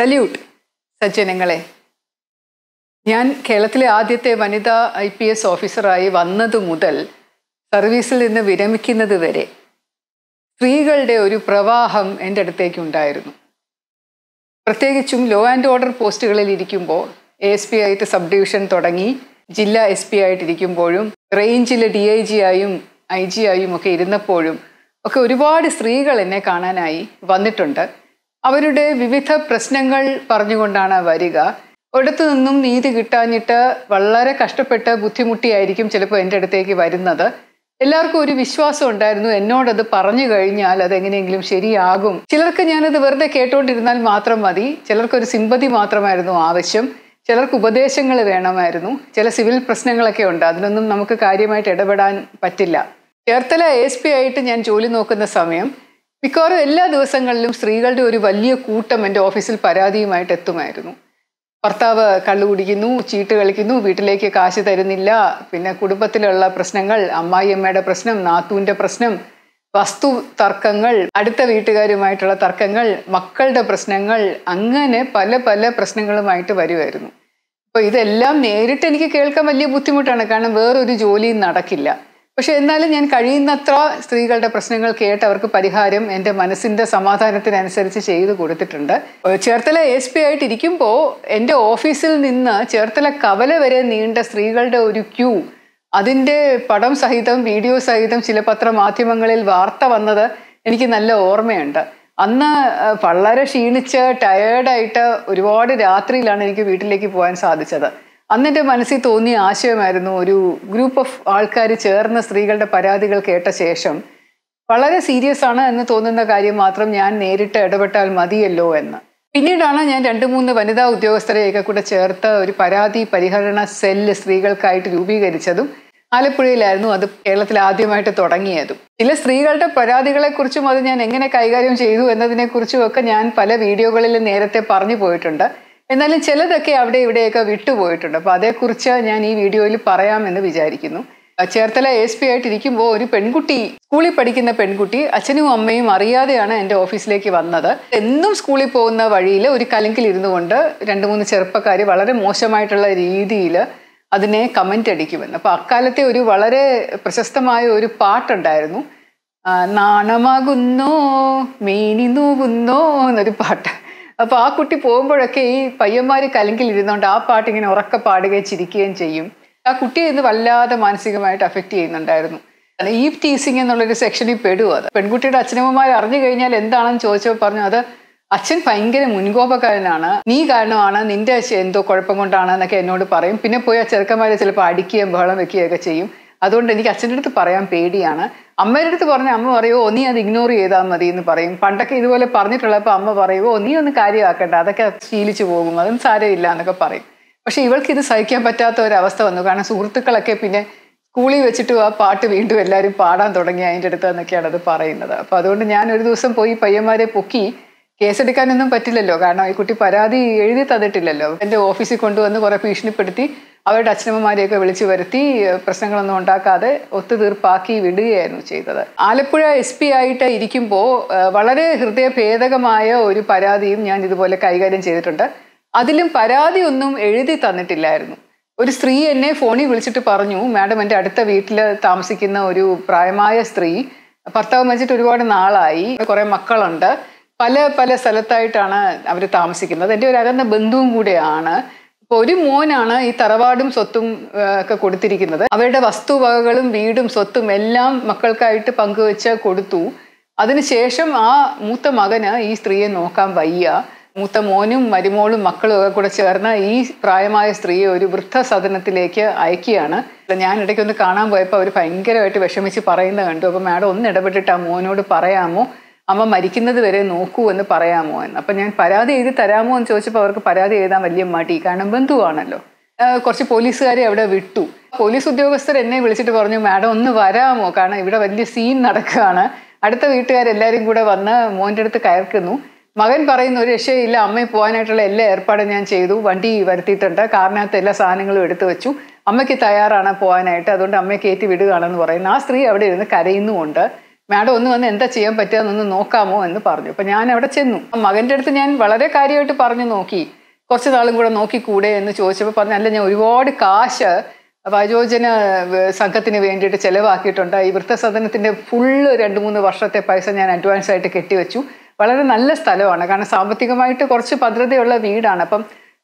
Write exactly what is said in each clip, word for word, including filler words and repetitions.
Salute, Sajjanangale. ഞാൻ കേരളത്തിലെ ആദ്യത്തെ വനിതാ I P S ഓഫീസറായി വന്നതു മുതൽ സർവീസിൽ നിന്ന് വിരമിക്കുന്നത് വരെ സ്ത്രീകളുടെ ഒരു പ്രവാഹം എൻ്റെ അടുത്തേക്ക് ഉണ്ടായിരുന്നു. പ്രത്യേകിച്ചും ലോ ആൻഡ് ഓർഡർ പോസ്റ്റുകളിൽ ഇരിക്കുമ്പോൾ A S P ആയിട്ട് സബ് ഡിവിഷൻ തുടങ്ങി ജില്ലാ S P ആയിട്ട് ഇരിക്കുമ്പോഴും റേഞ്ചിലെ D I G ആയും I G ആയും ഒക്കെ ഇരുന്നപ്പോഴും ഒക്കെ ഒരുപാട് സ്ത്രീകൾ എന്നെ കാണാനായി വന്നിട്ടുണ്ട്. അവരുടെ വിവിധ പ്രശ്നങ്ങൾ പറഞ്ഞുകൊണ്ടാണ് വരിക. ഒരിടത്തു നിന്നും നീതി കിട്ടാഞ്ഞിട്ട് വളരെ കഷ്ടപ്പെട്ട ബുദ്ധിമുട്ടിയായിരിക്കും ചിലപ്പോൾ എൻ്റെ അടുത്തേക്ക് വരുന്നത്. എല്ലാവർക്കും ഒരു വിശ്വാസം ഉണ്ടായിരുന്നു എന്നോടത് പറഞ്ഞു കഴിഞ്ഞാൽ അതെങ്ങനെയെങ്കിലും ശരിയാകും. ചിലർക്ക് ഞാനത് വെറുതെ കേട്ടോണ്ടിരുന്നാൽ മാത്രം മതി, ചിലർക്കൊരു സിമ്പതി മാത്രമായിരുന്നു ആവശ്യം, ചിലർക്ക് ഉപദേശങ്ങൾ വേണമായിരുന്നു. ചില സിവിൽ പ്രശ്നങ്ങളൊക്കെ ഉണ്ട്, അതിനൊന്നും നമുക്ക് കാര്യമായിട്ട് ഇടപെടാൻ പറ്റില്ല. ചേർത്തല A S P ആയിട്ട് ഞാൻ ജോലി നോക്കുന്ന സമയം മിക്കവാറും എല്ലാ ദിവസങ്ങളിലും സ്ത്രീകളുടെ ഒരു വലിയ കൂട്ടം എൻ്റെ ഓഫീസിൽ പരാതിയുമായിട്ട് എത്തുമായിരുന്നു. ഭർത്താവ് കള്ളു കുടിക്കുന്നു, ചീട്ട് കളിക്കുന്നു, വീട്ടിലേക്ക് കാശ് തരുന്നില്ല, പിന്നെ കുടുംബത്തിലുള്ള പ്രശ്നങ്ങൾ, അമ്മായിയമ്മയുടെ പ്രശ്നം, നാത്തൂൻ്റെ പ്രശ്നം, വസ്തു തർക്കങ്ങൾ, അടുത്ത വീട്ടുകാരുമായിട്ടുള്ള തർക്കങ്ങൾ, മക്കളുടെ പ്രശ്നങ്ങൾ, അങ്ങനെ പല പല പ്രശ്നങ്ങളുമായിട്ട് വരുമായിരുന്നു. അപ്പോൾ ഇതെല്ലാം നേരിട്ട് എനിക്ക് കേൾക്കാൻ വലിയ ബുദ്ധിമുട്ടാണ്, കാരണം വേറൊരു ജോലിയും നടക്കില്ല. പക്ഷെ എന്നാലും ഞാൻ കഴിയുന്നത്ര സ്ത്രീകളുടെ പ്രശ്നങ്ങൾ കേട്ട് അവർക്ക് പരിഹാരം എൻ്റെ മനസ്സിൻ്റെ സമാധാനത്തിനനുസരിച്ച് ചെയ്തു കൊടുത്തിട്ടുണ്ട്. ചേർത്തല A S P ആയിട്ടിരിക്കുമ്പോൾ എൻ്റെ ഓഫീസിൽ നിന്ന് ചേർത്തല കവല വരെ നീണ്ട സ്ത്രീകളുടെ ഒരു ക്യൂ, അതിൻ്റെ പടം സഹിതം വീഡിയോ സഹിതം ചില പത്രമാധ്യമങ്ങളിൽ വാർത്ത വന്നത് എനിക്ക് നല്ല ഓർമ്മയുണ്ട്. അന്ന് വളരെ ക്ഷീണിച്ച് ടയേർഡായിട്ട് ഒരുപാട് രാത്രിയിലാണ് എനിക്ക് വീട്ടിലേക്ക് പോകാൻ സാധിച്ചത്. അന്നെൻ്റെ മനസ്സിൽ തോന്നിയ ആശയമായിരുന്നു, ഒരു ഗ്രൂപ്പ് ഓഫ് ആൾക്കാർ ചേർന്ന് സ്ത്രീകളുടെ പരാതികൾ കേട്ട ശേഷം വളരെ സീരിയസ് ആണ് എന്ന് തോന്നുന്ന കാര്യം മാത്രം ഞാൻ നേരിട്ട് ഇടപെട്ടാൽ മതിയല്ലോ എന്ന്. പിന്നീടാണ് ഞാൻ രണ്ട് മൂന്ന് വനിതാ ഉദ്യോഗസ്ഥരെയൊക്കെ കൂടെ ചേർത്ത് ഒരു പരാതി പരിഹരണ സെല്ല് സ്ത്രീകൾക്കായിട്ട് രൂപീകരിച്ചതും. ആലപ്പുഴയിലായിരുന്നു അത് കേരളത്തിൽ ആദ്യമായിട്ട് തുടങ്ങിയതും. ചില സ്ത്രീകളുടെ പരാതികളെക്കുറിച്ചും അത് ഞാൻ എങ്ങനെ കൈകാര്യം ചെയ്തു എന്നതിനെക്കുറിച്ചും ഒക്കെ ഞാൻ പല വീഡിയോകളിൽ നേരത്തെ പറഞ്ഞു പോയിട്ടുണ്ട്. എന്നാലും ചിലതൊക്കെ അവിടെ ഇവിടെയൊക്കെ വിട്ടുപോയിട്ടുണ്ട്. അപ്പോൾ അതേക്കുറിച്ച് ഞാൻ ഈ വീഡിയോയിൽ പറയാമെന്ന് വിചാരിക്കുന്നു. ചേർത്തല A S P ആയിട്ടിരിക്കുമ്പോൾ ഒരു പെൺകുട്ടി, സ്കൂളിൽ പഠിക്കുന്ന പെൺകുട്ടി, അച്ഛനും അമ്മയും അറിയാതെയാണ് എൻ്റെ ഓഫീസിലേക്ക് വന്നത്. എന്നും സ്കൂളിൽ പോകുന്ന വഴിയിൽ ഒരു കലങ്കിൽ ഇരുന്നു കൊണ്ട് രണ്ട് മൂന്ന് ചെറുപ്പക്കാർ വളരെ മോശമായിട്ടുള്ള രീതിയിൽ അതിനെ കമൻ്റ് അടിക്കുമെന്ന്. അപ്പോൾ അക്കാലത്തെ ഒരു വളരെ പ്രശസ്തമായ ഒരു പാട്ടുണ്ടായിരുന്നു, നാണമാകുന്നോ മേനി നോകുന്നോ എന്നൊരു പാട്ട്. അപ്പോൾ ആ കുട്ടി പോകുമ്പോഴൊക്കെ ഈ പയ്യന്മാർ കലങ്കിൽ ഇരുന്നുകൊണ്ട് ആ പാട്ടിങ്ങനെ ഉറക്കെ പാടുകയും ചിരിക്കുകയും ചെയ്യും. ആ കുട്ടിയെ ഇന്ന് വല്ലാതെ മാനസികമായിട്ട് അഫക്റ്റ് ചെയ്യുന്നുണ്ടായിരുന്നു. ഈ ടീസിങ് എന്നുള്ളൊരു സെക്ഷനിൽ പെടുക. അത് പെൺകുട്ടിയുടെ അച്ഛനമ്മമാർ അറിഞ്ഞു കഴിഞ്ഞാൽ എന്താണെന്ന് ചോദിച്ചപ്പോൾ പറഞ്ഞു, അത് അച്ഛൻ ഭയങ്കര മുൻകോപക്കാരനാണ്, നീ കാരണമാണ്, നിൻ്റെ എന്തോ കുഴപ്പം കൊണ്ടാണ് എന്നൊക്കെ എന്നോട് പറയും. പിന്നെ പോയി ആ ചെറുക്കന്മാരെ ചിലപ്പോൾ അടിക്കുകയും ബഹളം വെക്കുകയൊക്കെ ചെയ്യും. അതുകൊണ്ട് എനിക്ക് അച്ഛൻ്റെ അടുത്ത് പറയാൻ പേടിയാണ്. അമ്മയുടെ അടുത്ത് പറഞ്ഞാൽ അമ്മ പറയുമോ നീ അത് ഇഗ്നോർ ചെയ്താൽ മതി എന്ന് പറയും. പണ്ടൊക്കെ ഇതുപോലെ പറഞ്ഞിട്ടുള്ളപ്പോൾ അമ്മ പറയുമോ നീ ഒന്ന് കാര്യമാക്കണ്ട, അതൊക്കെ ശീലിച്ചു പോകും, അതൊന്നും സാരമില്ല എന്നൊക്കെ പറയും. പക്ഷേ ഇവൾക്ക് ഇത് സഹിക്കാൻ പറ്റാത്ത ഒരവസ്ഥ വന്നു. കാരണം സുഹൃത്തുക്കളൊക്കെ പിന്നെ സ്കൂളിൽ വെച്ചിട്ട് ആ പാട്ട് വീണ്ടും എല്ലാവരും പാടാൻ തുടങ്ങി അതിൻ്റെ അടുത്ത് എന്നൊക്കെയാണ് അത് പറയുന്നത്. അപ്പോൾ അതുകൊണ്ട് ഞാൻ ഒരു ദിവസം പോയി പയ്യന്മാരെ പൊക്കി. കേസെടുക്കാനൊന്നും പറ്റില്ലല്ലോ, കാരണം ഈ കുട്ടി പരാതി എഴുതി തന്നിട്ടില്ലല്ലോ. എൻ്റെ ഓഫീസിൽ കൊണ്ടുവന്ന് കുറേ ഭീഷണിപ്പെടുത്തി അവരുടെ അച്ഛനമ്മമാരെയൊക്കെ വിളിച്ചു വരുത്തി പ്രശ്നങ്ങളൊന്നും ഉണ്ടാക്കാതെ ഒത്തുതീർപ്പാക്കി വിടുകയായിരുന്നു ചെയ്തത്. ആലപ്പുഴ A S P ആയിട്ട് ഇരിക്കുമ്പോൾ വളരെ ഹൃദയഭേദകമായ ഒരു പരാതിയും ഞാൻ ഇതുപോലെ കൈകാര്യം ചെയ്തിട്ടുണ്ട്. അതിലും പരാതിയൊന്നും എഴുതി തന്നിട്ടില്ലായിരുന്നു. ഒരു സ്ത്രീ എന്നെ ഫോണിൽ വിളിച്ചിട്ട് പറഞ്ഞു, മാഡം എൻ്റെ അടുത്ത വീട്ടിൽ താമസിക്കുന്ന ഒരു പ്രായമായ സ്ത്രീ ഭർത്താവ് മരിച്ചിട്ട് ഒരുപാട് നാളായി, കുറേ മക്കളുണ്ട്, പല പല സ്ഥലത്തായിട്ടാണ് അവർ താമസിക്കുന്നത്, എൻ്റെ ഒരു അകന്ന ബന്ധുവും കൂടെയാണ്. ഇപ്പോൾ ഒരു മോനാണ് ഈ തറവാടും സ്വത്തും ഒക്കെ കൊടുത്തിരിക്കുന്നത്, അവരുടെ വസ്തുവകകളും വീടും സ്വത്തും എല്ലാം മക്കൾക്കായിട്ട് പങ്കുവെച്ച് കൊടുത്തു. അതിനുശേഷം ആ മൂത്ത മകന് ഈ സ്ത്രീയെ നോക്കാൻ വയ്യ. മൂത്ത മോനും മരുമോളും മക്കളും ഒക്കെ കൂടെ ചേർന്ന് ഈ പ്രായമായ സ്ത്രീയെ ഒരു വൃദ്ധസദനത്തിലേക്ക് അയക്കുകയാണ്. ഞാൻ ഇടയ്ക്കൊന്ന് കാണാൻ പോയപ്പോൾ അവർ ഭയങ്കരമായിട്ട് വിഷമിച്ച് പറയുന്നത് കണ്ടു. അപ്പോൾ മാഡം ഒന്ന് ഇടപെട്ടിട്ട് ആ മോനോട് പറയാമോ, അമ്മ മരിക്കുന്നത് വരെ നോക്കൂ എന്ന് പറയാമോ എന്ന്. അപ്പം ഞാൻ പരാതി എഴുതി തരാമോ എന്ന് ചോദിച്ചപ്പോൾ അവർക്ക് പരാതി എഴുതാൻ വലിയ മടി, കാരണം ബന്ധുവാണല്ലോ. കുറച്ച് പോലീസുകാരെ അവിടെ വിട്ടു. പോലീസ് ഉദ്യോഗസ്ഥർ എന്നെ വിളിച്ചിട്ട് പറഞ്ഞു, മാഡം ഒന്ന് വരാമോ, കാരണം ഇവിടെ വലിയ സീൻ നടക്കുകയാണ്, അടുത്ത വീട്ടുകാരെല്ലാവരും കൂടെ വന്ന് മോൻ്റെ അടുത്ത് കയർക്കുന്നു. മകൻ പറയുന്ന ഒരു രക്ഷയില്ല, അമ്മയെ പോകാനായിട്ടുള്ള എല്ലാ ഏർപ്പാടും ഞാൻ ചെയ്തു, വണ്ടി വരുത്തിയിട്ടുണ്ട്, കാറിനകത്ത് എല്ലാ സാധനങ്ങളും എടുത്തു വെച്ചു, അമ്മയ്ക്ക് തയ്യാറാണ് പോകാനായിട്ട്, അതുകൊണ്ട് അമ്മയെ കയറ്റി വിടുകയാണെന്ന് പറയുന്നു. ആ സ്ത്രീ അവിടെ ഇരുന്ന് കരയുന്നുമുണ്ട്. Madam, one one enda cheyan pattiyadonnu nokkamo ennu parnju. Appo njan avade chennu. Magante eduthu njan valare karyayittu parnju nokki. Korchu naalum kude nokki koode ennu choichappe parnju alla njan oruvaadu cash vayojana sangathinu vendiyittu chelavaakkiittundu. Ee vrtha sadanathinte full rendu moonu varshathe paisa njan advance aayittu ketti vechu. Valare nalla sthalavana. Kaaranam saambathigamayittu korchu padrathayulla veedaanu. Appo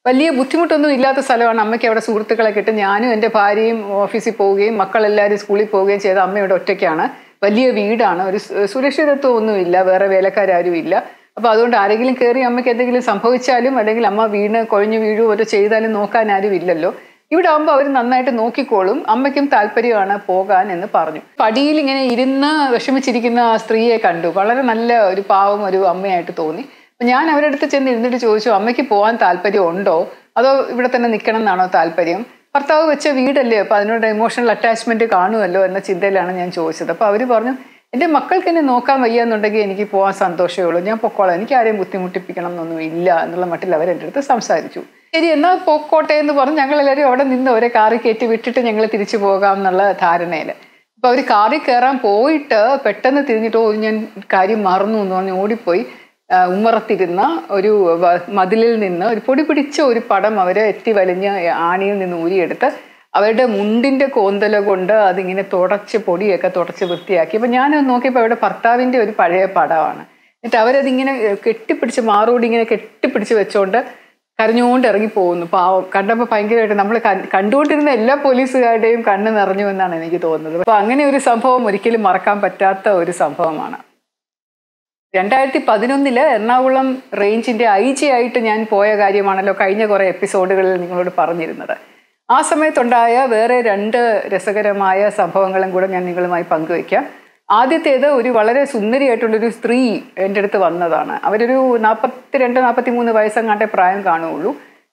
വലിയ ബുദ്ധിമുട്ടൊന്നും ഇല്ലാത്ത സ്ഥലമാണ് അമ്മയ്ക്ക് അവിടെ സുഹൃത്തുക്കളെ കിട്ടി ഞാനും എൻ്റെ ഭാര്യയും ഓഫീസിൽ പോവുകയും മക്കൾ എല്ലാവരും സ്കൂളിൽ പോവുകയും ചെയ്ത അമ്മയുടെ ഒറ്റയ്ക്കാണ് വലിയ വീടാണ് ഒരു സുരക്ഷിതത്വം ഒന്നുമില്ല വേറെ വേലക്കാരും ഇല്ല അപ്പോൾ അതുകൊണ്ട് ആരെങ്കിലും കേറി അമ്മയ്ക്ക് എന്തെങ്കിലും സംഭവിച്ചാലും അല്ലെങ്കിൽ അമ്മ വീണ കൊഴിഞ്ഞു വീഴുവോ അതോ ചെയ്താലും നോക്കാൻ ആരും ഇല്ലല്ലോ ഇവിടെ ആവുമ്പോൾ അവർ നന്നായിട്ട് നോക്കിക്കോളും അമ്മയ്ക്കും താൽപര്യമാണ് പോകാൻ എന്ന് പറഞ്ഞു പടിയിൽ ഇങ്ങനെ ഇരുന്ന് വിഷമിച്ചിരിക്കുന്ന ആ സ്ത്രീയെ കണ്ടു വളരെ നല്ല ഒരു പാവം ഒരു അമ്മയായിട്ട് തോന്നി ഞാൻ അവരുടെ അടുത്ത് ചെന്ന് ഇരുന്നിട്ട് ചോദിച്ചു അമ്മയ്ക്ക് പോകാൻ താൽപര്യം ഉണ്ടോ അതോ ഇവിടെ തന്നെ നിൽക്കണം എന്നാണോ താൽപര്യം ഭർത്താവ് വെച്ച വീടല്ലേ അപ്പോൾ അതിനോട് ഇമോഷണൽ അറ്റാച്ച്മെന്റ് കാണുമല്ലോ എന്ന ചിന്തയിലാണ് ഞാൻ ചോദിച്ചത് അപ്പോൾ അവർ പറഞ്ഞു എൻ്റെ മക്കൾക്ക് എന്നെ നോക്കാൻ വയ്യ എന്നുണ്ടെങ്കിൽ എനിക്ക് പോകാൻ സന്തോഷമേ ഉള്ളൂ ഞാൻ പൊക്കോളാം എനിക്ക് ആരെയും ബുദ്ധിമുട്ടിപ്പിക്കണം എന്നൊന്നും ഇല്ല എന്നുള്ള മട്ടിൽ അവർ എൻ്റെ അടുത്ത് സംസാരിച്ചു ശരി എന്നാൽ പോക്കോട്ടെ എന്ന് പറഞ്ഞ് ഞങ്ങളെല്ലാവരും അവിടെ നിന്ന് ഒരേ കാറിൽ കയറ്റി വിട്ടിട്ട് ഞങ്ങൾ തിരിച്ചു പോകാം എന്നുള്ള ധാരണയിൽ അപ്പോൾ അവർ കാറിൽ കയറാൻ പോയിട്ട് പെട്ടെന്ന് തിരിഞ്ഞിട്ടോ ഞാൻ കാര്യം മറന്നു എന്ന് പറഞ്ഞ് ഓടിപ്പോയി ഉമ്മറത്തിരുന്ന ഒരു മതിലിൽ നിന്ന് ഒരു പൊടി പിടിച്ച ഒരു പടം അവരെ എത്തി വലിഞ്ഞ ആണിയിൽ നിന്ന് ഊരിയെടുത്ത് അവരുടെ മുണ്ടിൻ്റെ കോന്തല കൊണ്ട് അതിങ്ങനെ തുടച്ച് പൊടിയൊക്കെ തുടച്ച് വൃത്തിയാക്കി അപ്പോൾ ഞാനത് നോക്കിയപ്പോൾ അവരുടെ ഭർത്താവിൻ്റെ ഒരു പഴയ പടമാണ് എന്നിട്ട് അവരതിങ്ങനെ കെട്ടിപ്പിടിച്ച് മാറോടി ഇങ്ങനെ കെട്ടിപ്പിടിച്ച് വെച്ചുകൊണ്ട് കരഞ്ഞുകൊണ്ട് ഇറങ്ങിപ്പോകുന്നു പാവം കണ്ടപ്പോൾ ഭയങ്കരമായിട്ട് നമ്മൾ കണ്ടുകൊണ്ടിരുന്ന എല്ലാ പോലീസുകാരുടെയും കണ്ണ് നിറഞ്ഞു എന്നാണ് എനിക്ക് തോന്നുന്നത് അപ്പോൾ അങ്ങനെ ഒരു സംഭവം ഒരിക്കലും മറക്കാൻ പറ്റാത്ത ഒരു സംഭവമാണ് രണ്ടായിരത്തി പതിനൊന്നില് എറണാകുളം റേഞ്ചിൻ്റെ ഐ ജി ആയിട്ട് ഞാൻ പോയ കാര്യമാണല്ലോ കഴിഞ്ഞ കുറേ എപ്പിസോഡുകളിൽ നിങ്ങളോട് പറഞ്ഞിരുന്നത് ആ സമയത്തുണ്ടായ വേറെ രണ്ട് രസകരമായ സംഭവങ്ങളും കൂടെ ഞാൻ നിങ്ങളുമായി പങ്കുവയ്ക്കാം ആദ്യത്തേത് ഒരു വളരെ സുന്ദരിയായിട്ടുള്ളൊരു സ്ത്രീ എൻ്റെ അടുത്ത് വന്നതാണ് അവരൊരു നാൽപ്പത്തി രണ്ട് നാൽപ്പത്തി മൂന്ന് വയസ്സങ്ങാണ്ടേ പ്രായം കാണുകയുള്ളൂ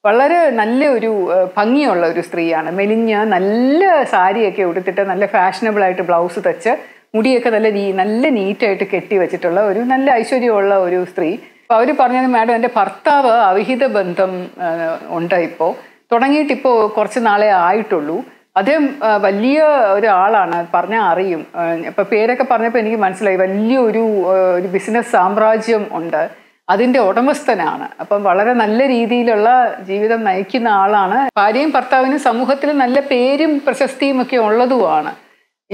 വളരെ നല്ല ഒരു ഭംഗിയുള്ള ഒരു സ്ത്രീയാണ് മെലിഞ്ഞ നല്ല സാരിയൊക്കെ ഉടുത്തിട്ട് നല്ല ഫാഷനബിളായിട്ട് ബ്ലൗസ് തച്ച് മുടിയൊക്കെ നല്ല നീ നല്ല നീറ്റായിട്ട് കെട്ടി വെച്ചിട്ടുള്ള ഒരു നല്ല ഐശ്വര്യമുള്ള ഒരു സ്ത്രീ അപ്പോൾ അവർ പറഞ്ഞത് മാഡം എൻ്റെ ഭർത്താവ് അവിഹിത ബന്ധം ഉണ്ട് ഇപ്പോൾ തുടങ്ങിയിട്ടിപ്പോൾ കുറച്ച് നാളെ ആയിട്ടുള്ളൂ അദ്ദേഹം വലിയ ഒരാളാണ് പറഞ്ഞാൽ അറിയും അപ്പോൾ പേരൊക്കെ പറഞ്ഞപ്പോൾ എനിക്ക് മനസ്സിലായി വലിയൊരു ഒരു ബിസിനസ് സാമ്രാജ്യം ഉണ്ട് അതിൻ്റെ ഉടമസ്ഥനാണ് അപ്പം വളരെ നല്ല രീതിയിലുള്ള ജീവിതം നയിക്കുന്ന ആളാണ് ഭാര്യയും ഭർത്താവിനും സമൂഹത്തിൽ നല്ല പേരും പ്രശസ്തിയും ഒക്കെ ഉള്ളതുമാണ്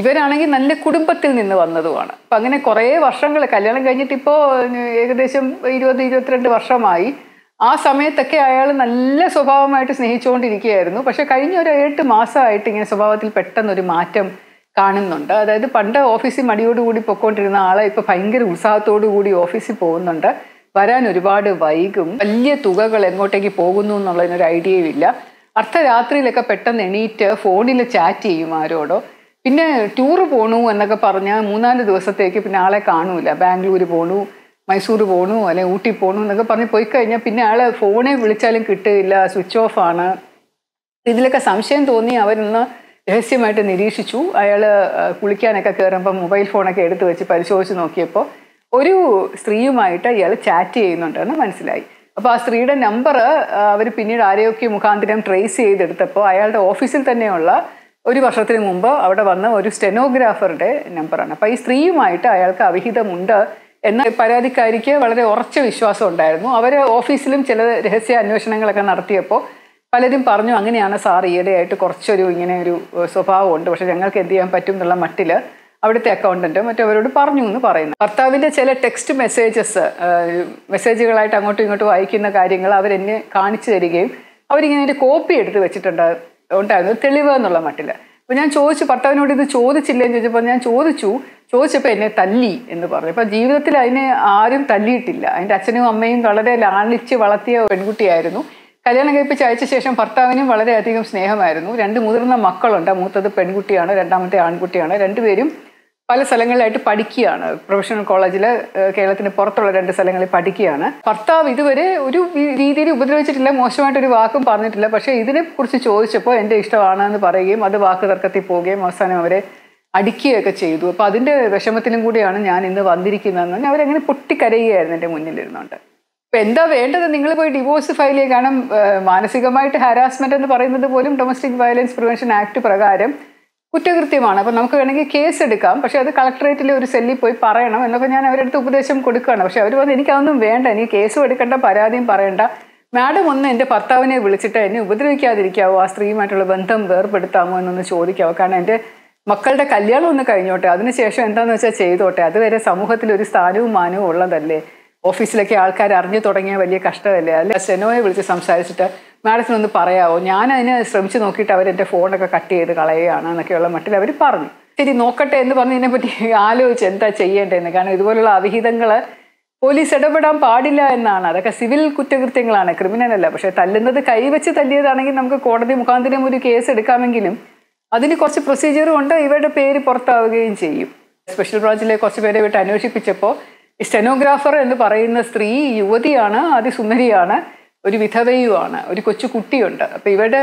ഇവരാണെങ്കിൽ നല്ല കുടുംബത്തിൽ നിന്ന് വന്നതുമാണ് അപ്പം അങ്ങനെ കുറേ വർഷങ്ങൾ കല്യാണം കഴിഞ്ഞിട്ടിപ്പോൾ ഏകദേശം ഇരുപത് ഇരുപത്തിരണ്ട് വർഷമായി ആ സമയത്തൊക്കെ അയാൾ നല്ല സ്വഭാവമായിട്ട് സ്നേഹിച്ചുകൊണ്ടിരിക്കുകയായിരുന്നു പക്ഷെ കഴിഞ്ഞ ഒരു എട്ട് മാസമായിട്ട് ഇങ്ങനെ സ്വഭാവത്തിൽ പെട്ടെന്നൊരു മാറ്റം കാണുന്നുണ്ട് അതായത് പണ്ട് ഓഫീസിൽ മടിയോടുകൂടി പൊയ്ക്കൊണ്ടിരുന്ന ആളെ ഇപ്പോൾ ഭയങ്കര ഉത്സാഹത്തോടു കൂടി ഓഫീസിൽ പോകുന്നുണ്ട് വരാൻ ഒരുപാട് വൈകും വലിയ തുകകൾ എങ്ങോട്ടേക്ക് പോകുന്നു എന്നുള്ളതിനൊരു ഐഡിയയും ഇല്ല അർദ്ധരാത്രിയിലൊക്കെ പെട്ടെന്ന് എണീറ്റ് ഫോണിൽ ചാറ്റ് ചെയ്യും ആരോടോ പിന്നെ ടൂറ് പോകണു എന്നൊക്കെ പറഞ്ഞാൽ മൂന്നാല് ദിവസത്തേക്ക് പിന്നെ ആളെ കാണൂല ബാംഗ്ലൂർ പോകണു മൈസൂർ പോകണു അല്ലെങ്കിൽ ഊട്ടി പോകണു എന്നൊക്കെ പറഞ്ഞ് പോയി കഴിഞ്ഞാൽ പിന്നെ ആളെ ഫോണെ വിളിച്ചാലും കിട്ടുകയില്ല സ്വിച്ച് ഓഫാണ് ഇതിലൊക്കെ സംശയം തോന്നി അവരൊന്ന് രഹസ്യമായിട്ട് നിരീക്ഷിച്ചു അയാൾ കുളിക്കാനൊക്കെ കയറുമ്പോൾ മൊബൈൽ ഫോണൊക്കെ എടുത്ത് വെച്ച് പരിശോധിച്ച് നോക്കിയപ്പോൾ ഒരു സ്ത്രീയുമായിട്ട് ഇയാൾ ചാറ്റ് ചെയ്യുന്നുണ്ടെന്ന് മനസ്സിലായി അപ്പോൾ ആ സ്ത്രീയുടെ നമ്പർ അവർ പിന്നീട് ആരെയൊക്കെ മുഖാന്തരം ട്രേസ് ചെയ്തെടുത്തപ്പോൾ അയാളുടെ ഓഫീസിൽ തന്നെയുള്ള ഒരു വർഷത്തിന് മുമ്പ് അവിടെ വന്ന ഒരു സ്റ്റെനോഗ്രാഫറുടെ നമ്പറാണ് അപ്പോൾ ഈ സ്ത്രീയുമായിട്ട് അയാൾക്ക് അവിഹിതമുണ്ട് എന്ന പരാതിക്കാരിക്ക് വളരെ ഉറച്ച വിശ്വാസം ഉണ്ടായിരുന്നു അവർ ഓഫീസിലും ചില രഹസ്യ അന്വേഷണങ്ങളൊക്കെ നടത്തിയപ്പോൾ പലരും പറഞ്ഞു അങ്ങനെയാണ് സാർ ഈയിടെയായിട്ട് കുറച്ചൊരു ഇങ്ങനെ ഒരു സ്വഭാവമുണ്ട് പക്ഷേ ഞങ്ങൾക്ക് എന്ത് ചെയ്യാൻ പറ്റും എന്നുള്ള മട്ടിൽ അവിടുത്തെ അക്കൗണ്ടൻറ്റും മറ്റവരോട് പറഞ്ഞു എന്ന് പറയുന്നു ഭർത്താവിൻ്റെ ചില ടെക്സ്റ്റ് മെസ്സേജസ് മെസ്സേജുകളായിട്ട് അങ്ങോട്ടും ഇങ്ങോട്ടും അയക്കുന്ന കാര്യങ്ങൾ അവരെന്നെ കാണിച്ചു തരികയും അവരിങ്ങനെ ഒരു കോപ്പി എടുത്ത് വെച്ചിട്ടുണ്ട് ഉണ്ടായിരുന്നു തെളിവ് എന്നുള്ള മട്ടിൽ അപ്പോൾ ഞാൻ ചോദിച്ചു ഭർത്താവിനോട് ഇത് ചോദിച്ചില്ലെന്ന് ചോദിച്ചപ്പോൾ ഞാൻ ചോദിച്ചു ചോദിച്ചപ്പോൾ എന്നെ തല്ലി എന്ന് പറഞ്ഞു അപ്പോൾ ജീവിതത്തിൽ അതിനെ ആരും തല്ലിയിട്ടില്ല അതിൻ്റെ അച്ഛനും അമ്മയും വളരെ ലാളിച്ച് വളർത്തിയ പെൺകുട്ടിയായിരുന്നു കല്യാണം കഴിപ്പിച്ച് അയച്ച ശേഷം ഭർത്താവിനും വളരെയധികം സ്നേഹമായിരുന്നു രണ്ട് മുതിർന്ന മക്കളുണ്ട് മൂത്തത് പെൺകുട്ടിയാണ് രണ്ടാമത്തെ ആൺകുട്ടിയാണ് രണ്ടുപേരും പല സ്ഥലങ്ങളിലായിട്ട് പഠിക്കുകയാണ് പ്രൊഫഷണൽ കോളേജിൽ കേരളത്തിന് പുറത്തുള്ള രണ്ട് സ്ഥലങ്ങളിൽ പഠിക്കുകയാണ് ഭർത്താവ് ഇതുവരെ ഒരു രീതിയിൽ ഉപദ്രവിച്ചിട്ടില്ല മോശമായിട്ടൊരു വാക്കും പറഞ്ഞിട്ടില്ല പക്ഷേ ഇതിനെക്കുറിച്ച് ചോദിച്ചപ്പോൾ എൻ്റെ ഇഷ്ടമാണെന്ന് പറയുകയും അത് വാക്ക് തർക്കത്തിൽ പോവുകയും അവസാനം അവരെ അടിക്കുകയൊക്കെ ചെയ്തു അപ്പോൾ അതിൻ്റെ വിഷമത്തിലും കൂടിയാണ് ഞാൻ ഇന്ന് വന്നിരിക്കുന്നതെന്ന് പറഞ്ഞാൽ അവരങ്ങനെ പൊട്ടിക്കരയുകയായിരുന്നു എൻ്റെ മുന്നിലിരുന്നുണ്ട് അപ്പോൾ എന്താ വേണ്ടത് നിങ്ങൾ പോയി ഡിവോഴ്സ് ഫയൽ ചെയ്യുക കാരണം മാനസികമായിട്ട് ഹാരാസ്മെൻ്റ് എന്ന് പറയുന്നത് പോലും ഡൊമസ്റ്റിക് വയലൻസ് പ്രിവെൻഷൻ ആക്ട് പ്രകാരം കുറ്റകൃത്യമാണ്. അപ്പോൾ നമുക്ക് വേണമെങ്കിൽ കേസ് എടുക്കാം, പക്ഷേ അത് കളക്ടറേറ്റിലെ ഒരു സെല്ലിൽ പോയി പറയണം എന്നൊക്കെ ഞാൻ അവരെടുത്ത് ഉപദേശം കൊടുക്കുകയാണ്. പക്ഷേ അവർ പറഞ്ഞു എനിക്കതൊന്നും വേണ്ട, എനിക്ക് കേസും എടുക്കേണ്ട പരാതിയും പറയണ്ട, മാഡം ഒന്ന് എൻ്റെ ഭർത്താവിനെ വിളിച്ചിട്ട് എന്നെ ഉപദ്രവിക്കാതിരിക്കാവോ, ആ സ്ത്രീയുമായിട്ടുള്ള ബന്ധം വേർപെടുത്താമോ എന്നൊന്ന് ചോദിക്കാവോ, കാരണം എൻ്റെ മക്കളുടെ കല്യാണം ഒന്ന് കഴിഞ്ഞോട്ടെ, അതിനുശേഷം എന്താണെന്ന് വെച്ചാൽ ചെയ്തോട്ടെ, അതുവരെ സമൂഹത്തിൽ ഒരു സ്ഥാനവും മാനവും ഉള്ളതല്ലേ, ഓഫീസിലൊക്കെ ആൾക്കാർ അറിഞ്ഞു തുടങ്ങിയാൽ വലിയ കഷ്ടമല്ലേ, അല്ലെ സെനോയെ വിളിച്ച് സംസാരിച്ചിട്ട് മാഡത്തിനൊന്ന് പറയാമോ, ഞാനതിന് ശ്രമിച്ചു നോക്കിയിട്ട് അവരെൻ്റെ ഫോണൊക്കെ കട്ട് ചെയ്ത് കളയുകയാണ് എന്നൊക്കെയുള്ള മട്ടിൽ അവർ പറഞ്ഞു. ശരി നോക്കട്ടെ എന്ന് പറഞ്ഞ് ഇതിനെപ്പറ്റി ആലോചിച്ച് എന്താ ചെയ്യേണ്ടതെന്ന്, കാരണം ഇതുപോലുള്ള അവിഹിതങ്ങൾ പോലീസ് ഇടപെടാൻ പാടില്ല എന്നാണ്. അതൊക്കെ സിവിൽ കുറ്റകൃത്യങ്ങളാണ്, ക്രിമിനൽ അല്ല. പക്ഷേ തല്ലുന്നത് കൈവച്ച് തല്ലിയതാണെങ്കിൽ നമുക്ക് കോടതി മുഖാന്തരം ഒരു കേസ് എടുക്കാമെങ്കിലും അതിന് കുറച്ച് പ്രൊസീജിയറും ഉണ്ട്, ഇവരുടെ പേര് പുറത്താവുകയും ചെയ്യും. സ്പെഷ്യൽ ബ്രാഞ്ചിലെ കുറച്ച് പേരെ വിട്ട് അന്വേഷിപ്പിച്ചപ്പോൾ ഈ സ്റ്റെനോഗ്രാഫർ എന്ന് പറയുന്ന സ്ത്രീ യുവതിയാണ്, അതിസുന്ദരിയാണ്, ഒരു വിധവയുമാണ്, ഒരു കൊച്ചു കുട്ടിയുണ്ട്. അപ്പോൾ ഇവരുടെ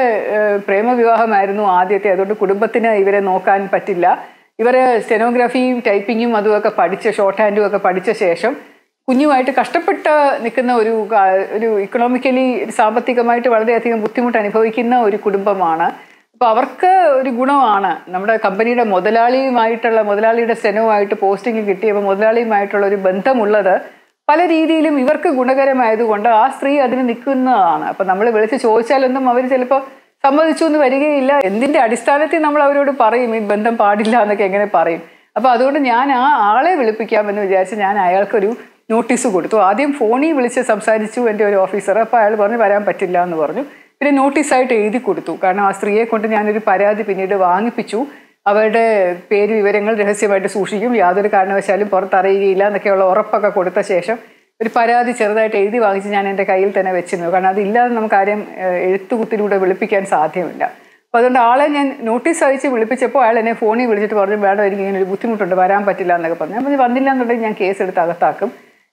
പ്രേമവിവാഹമായിരുന്നു ആദ്യത്തെ, അതുകൊണ്ട് കുടുംബത്തിന് ഇവരെ നോക്കാൻ പറ്റില്ല. ഇവർ സ്റ്റെനോഗ്രാഫിയും ടൈപ്പിങ്ങും അതുമൊക്കെ പഠിച്ച, ഷോർട്ട് ഹാൻഡും ഒക്കെ പഠിച്ച ശേഷം കുഞ്ഞുമായിട്ട് കഷ്ടപ്പെട്ട് നിൽക്കുന്ന ഒരു ഒരു ഇക്കണോമിക്കലി സാമ്പത്തികമായിട്ട് വളരെയധികം ബുദ്ധിമുട്ട് അനുഭവിക്കുന്ന ഒരു കുടുംബമാണ്. അപ്പോൾ അവർക്ക് ഒരു ഗുണമാണ് നമ്മുടെ കമ്പനിയുടെ മുതലാളിയുമായിട്ടുള്ള മുതലാളിയുടെ സ്റ്റെനോവായിട്ട് പോസ്റ്റിംഗ് കിട്ടിയപ്പോൾ മുതലാളിയുമായിട്ടുള്ള ഒരു ബന്ധമുള്ളത് പല രീതിയിലും ഇവർക്ക് ഗുണകരമായതുകൊണ്ട് ആ സ്ത്രീ അതിന് നിൽക്കുന്നതാണ്. അപ്പം നമ്മൾ വിളിച്ച് ചോദിച്ചാലൊന്നും അവർ ചിലപ്പോൾ സമ്മതിച്ചു എന്ന് വരികയില്ല. എന്തിൻ്റെ അടിസ്ഥാനത്തിൽ നമ്മൾ അവരോട് പറയും ഈ ബന്ധം പാടില്ല എന്നൊക്കെ എങ്ങനെ പറയും? അപ്പോൾ അതുകൊണ്ട് ഞാൻ ആ ആളെ വിളിപ്പിക്കാമെന്ന് വിചാരിച്ച് ഞാൻ അയാൾക്കൊരു നോട്ടീസ് കൊടുത്തു. ആദ്യം ഫോണിൽ വിളിച്ച് സംസാരിച്ചു എൻ്റെ ഒരു ഓഫീസർ, അപ്പോൾ അയാൾ പറഞ്ഞു വരാൻ പറ്റില്ല എന്ന് പറഞ്ഞു. പിന്നെ നോട്ടീസായിട്ട് എഴുതി കൊടുത്തു, കാരണം ആ സ്ത്രീയെ കൊണ്ട് ഞാനൊരു പരാതി പിന്നീട് വാങ്ങിപ്പിച്ചു, അവരുടെ പേര് വിവരങ്ങൾ രഹസ്യമായിട്ട് സൂക്ഷിക്കും, യാതൊരു കാരണവശാലും പുറത്തറിയുകയില്ല എന്നൊക്കെയുള്ള ഉറപ്പൊക്കെ കൊടുത്ത ശേഷം ഒരു പരാതി ചെറുതായിട്ട് എഴുതി വാങ്ങിച്ച് ഞാൻ എൻ്റെ കയ്യിൽ തന്നെ വെച്ചിരുന്നു, കാരണം അതില്ലാതെ നമുക്ക് ആരെയും എഴുത്തുകുത്തിലൂടെ വിളിപ്പിക്കാൻ സാധ്യമല്ല. അപ്പോൾ അതുകൊണ്ട് ആളെ ഞാൻ നോട്ടീസ് അയച്ച് വിളിപ്പിച്ചപ്പോൾ അയാൾ എന്നെ ഫോണിൽ വിളിച്ചിട്ട് പറഞ്ഞു വേണം എനിക്ക് ഇങ്ങനെ ഒരു ബുദ്ധിമുട്ടുണ്ട്, വരാൻ പറ്റില്ല എന്നൊക്കെ പറഞ്ഞു. അപ്പം വന്നില്ല എന്നുണ്ടെങ്കിൽ ഞാൻ കേസ് എടുത്ത് അകത്താക്കും,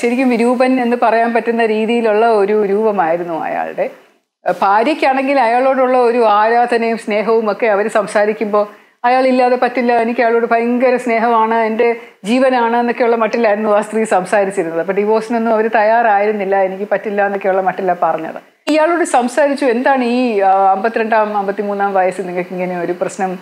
ശരിക്കും വിരൂപൻ എന്ന് പറയാൻ പറ്റുന്ന രീതിയിലുള്ള ഒരു രൂപമായിരുന്നു അയാളുടെ. ഭാര്യയ്ക്കാണെങ്കിൽ അയാളോടുള്ള ഒരു ആരാധനയും സ്നേഹവും ഒക്കെ അവർ സംസാരിക്കുമ്പോൾ അയാളില്ലാതെ പറ്റില്ല, എനിക്ക് അയാളോട് ഭയങ്കര സ്നേഹമാണ്, എൻ്റെ ജീവനാണ് എന്നൊക്കെയുള്ള മട്ടിലായിരുന്നു ആ സ്ത്രീ സംസാരിച്ചിരുന്നത്. അപ്പോൾ ഡിവോഴ്സിനൊന്നും അവർ തയ്യാറായിരുന്നില്ല, എനിക്ക് പറ്റില്ല എന്നൊക്കെയുള്ള മട്ടിലാണ് പറഞ്ഞത്. ഇയാളോട് സംസാരിച്ചു, എന്താണ് ഈ അമ്പത്തിരണ്ടാം അമ്പത്തിമൂന്നാം വയസ്സിൽ നിങ്ങൾക്ക് ഇങ്ങനെ ഒരു പ്രശ്നം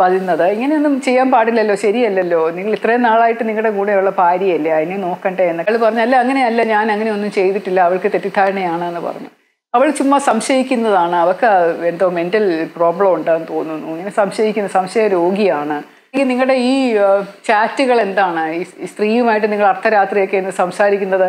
വരുന്നത്, ഇങ്ങനെയൊന്നും ചെയ്യാൻ പാടില്ലല്ലോ, ശരിയല്ലല്ലോ, നിങ്ങൾ ഇത്രയും നാളായിട്ട് നിങ്ങളുടെ കൂടെയുള്ള ഭാര്യയല്ലേ, അതിനെ നോക്കണ്ടേ എന്ന് അയാൾ പറഞ്ഞു. അല്ല അങ്ങനെയല്ല, ഞാൻ അങ്ങനെയൊന്നും ചെയ്തിട്ടില്ല, അവൾക്ക് തെറ്റിദ്ധാരണയാണെന്ന് പറഞ്ഞു. അവൾ ചുമ്മാ സംശയിക്കുന്നതാണ്, അവൾക്ക് എന്തോ മെൻ്റൽ പ്രോബ്ലം ഉണ്ടെന്ന് തോന്നുന്നു, ഇങ്ങനെ സംശയിക്കുന്നു, സംശയ രോഗിയാണ്. അല്ലെങ്കിൽ നിങ്ങളുടെ ഈ ചാറ്റുകൾ എന്താണ്, ഈ സ്ത്രീയുമായിട്ട് നിങ്ങൾ അർദ്ധരാത്രിയൊക്കെ ഇന്ന് സംസാരിക്കുന്നത്